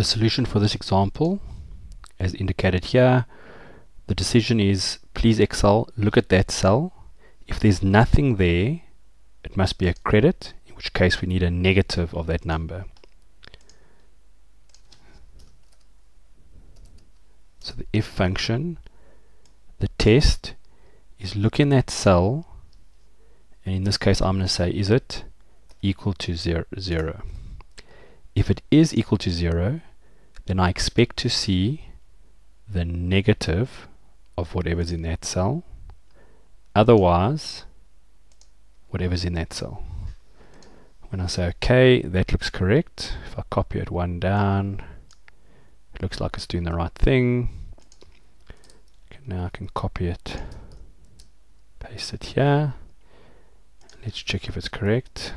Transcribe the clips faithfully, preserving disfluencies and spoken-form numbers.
The solution for this example, as indicated here, the decision is, please Excel, look at that cell. If there's nothing there, it must be a credit, in which case we need a negative of that number. So the if function, the test is look in that cell, and in this case I'm going to say, is it equal to zero, zero? If it is equal to zero, then I expect to see the negative of whatever's in that cell. Otherwise, whatever's in that cell. When I say OK, that looks correct. If I copy it one down, it looks like it's doing the right thing. Okay, now I can copy it, paste it here. Let's check if it's correct.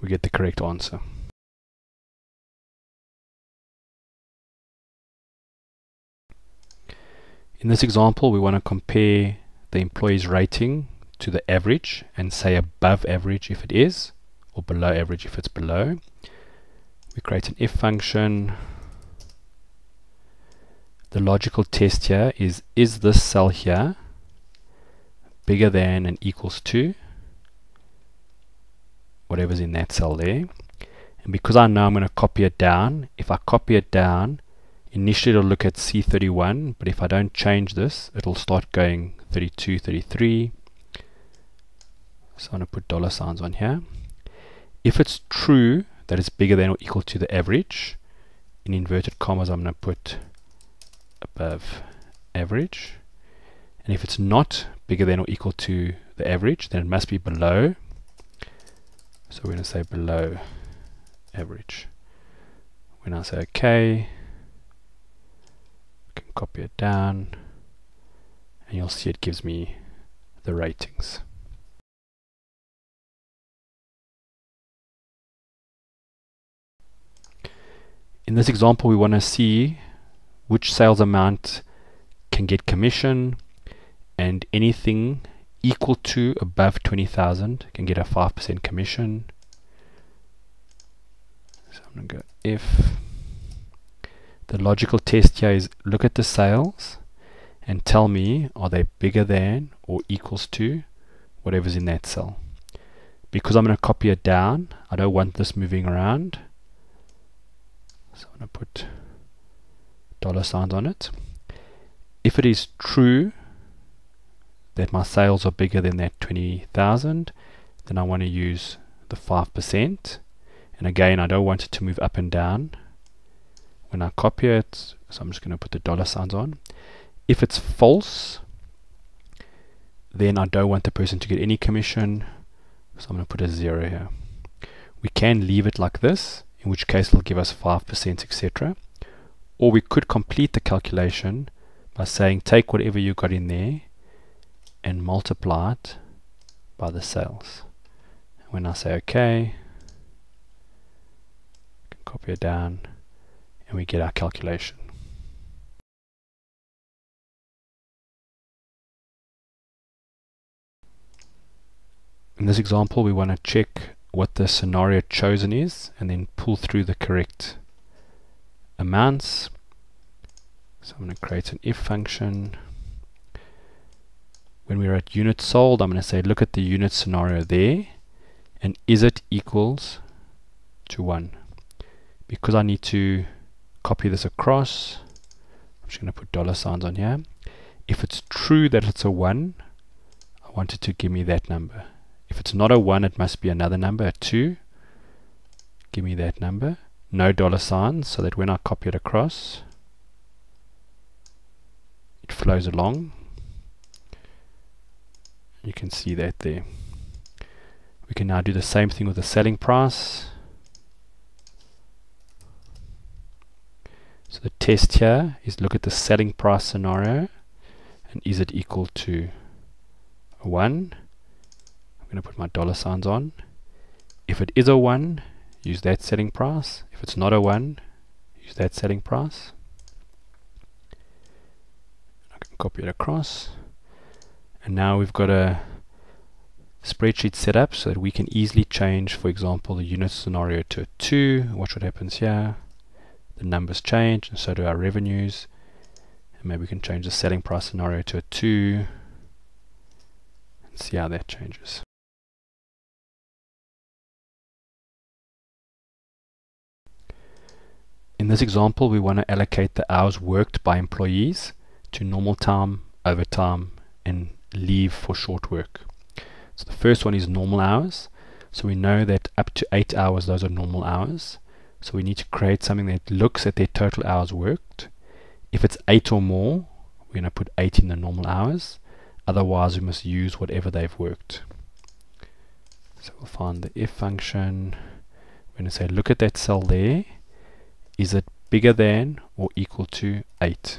We get the correct answer. In this example, we want to compare the employee's rating to the average and say above average if it is, or below average if it's below. We create an if function. The logical test here is, is this cell here bigger than and equals to whatever's in that cell there? And because I know I'm going to copy it down, if I copy it down, initially it'll look at C thirty-one, but if I don't change this, it'll start going thirty-two, thirty-three. So I'm going to put dollar signs on here. If it's true that it's bigger than or equal to the average, in inverted commas I'm going to put above average. And if it's not bigger than or equal to the average, then it must be below. So we're going to say below average. When I say OK, I can copy it down, and you'll see it gives me the ratings. In this example, we want to see which sales amount can get commission, and anything equal to above twenty thousand can get a five percent commission. So I'm going to go if. The logical test here is look at the sales and tell me, are they bigger than or equals to whatever's in that cell? Because I'm going to copy it down, I don't want this moving around. So I'm going to put dollar signs on it. If it is true that my sales are bigger than that twenty thousand, then I want to use the five percent. And again, I don't want it to move up and down when I copy it, so I'm just going to put the dollar signs on. If it's false, then I don't want the person to get any commission, so I'm going to put a zero here. We can leave it like this, in which case it'll give us five percent, et cetera. Or we could complete the calculation by saying take whatever you got in there and multiply it by the sales. When I say OK, I can copy it down, and we get our calculation. In this example, we want to check what the scenario chosen is and then pull through the correct amounts. So I'm going to create an if function. When we're at units sold, I'm going to say look at the unit scenario there, and is it equals to one? Because I need to copy this across, I'm just going to put dollar signs on here. If it's true that it's a one, I want it to give me that number. If it's not a one, it must be another number, a two. Give me that number. No dollar signs, so that when I copy it across, it flows along. You can see that there. We can now do the same thing with the selling price. So the test here is look at the selling price scenario, and is it equal to a one? I'm going to put my dollar signs on. If it is a one, use that selling price. If it's not a one, use that selling price. I can copy it across. And now we've got a spreadsheet setup so that we can easily change, for example, the unit scenario to a two. Watch what happens here. The numbers change, and so do our revenues. And maybe we can change the selling price scenario to a two and see how that changes. In this example, we want to allocate the hours worked by employees to normal time, overtime, and leave for short work. So the first one is normal hours. So we know that up to eight hours, those are normal hours. So we need to create something that looks at their total hours worked. If it's eight or more, we're going to put eight in the normal hours. Otherwise, we must use whatever they've worked. So we'll find the if function. We're going to say, look at that cell there. Is it bigger than or equal to eight?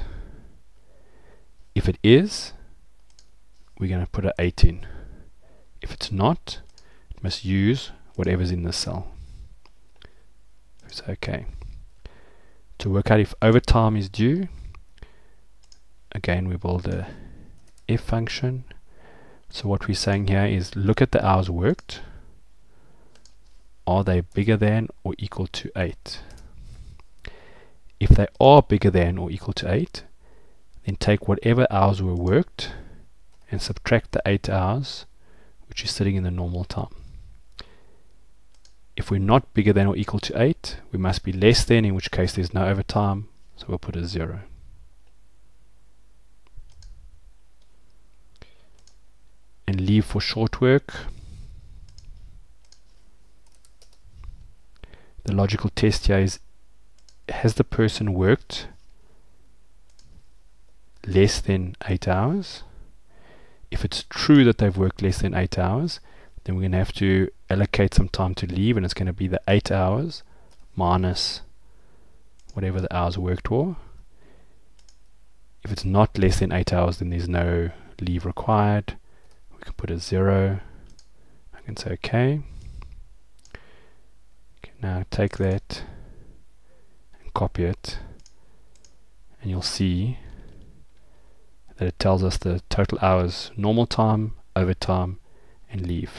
If it is, we're going to put an eight in. If it's not, it must use whatever's in the cell. So okay. To work out if overtime is due, again we build a if function. So what we're saying here is look at the hours worked. Are they bigger than or equal to eight? If they are bigger than or equal to eight, then take whatever hours were worked and subtract the eight hours which is sitting in the normal time. If we're not bigger than or equal to eight, we must be less than, in which case there's no overtime, so we'll put a zero. And leave for short work. The logical test here is, has the person worked less than eight hours? If it's true that they've worked less than eight hours, then we're going to have to allocate some time to leave, and it's going to be the eight hours minus whatever the hours worked were. If it's not less than eight hours, then there's no leave required. We can put a zero. I can say OK. Okay, now take that and copy it, and you'll see that it tells us the total hours, normal time, overtime, and leave.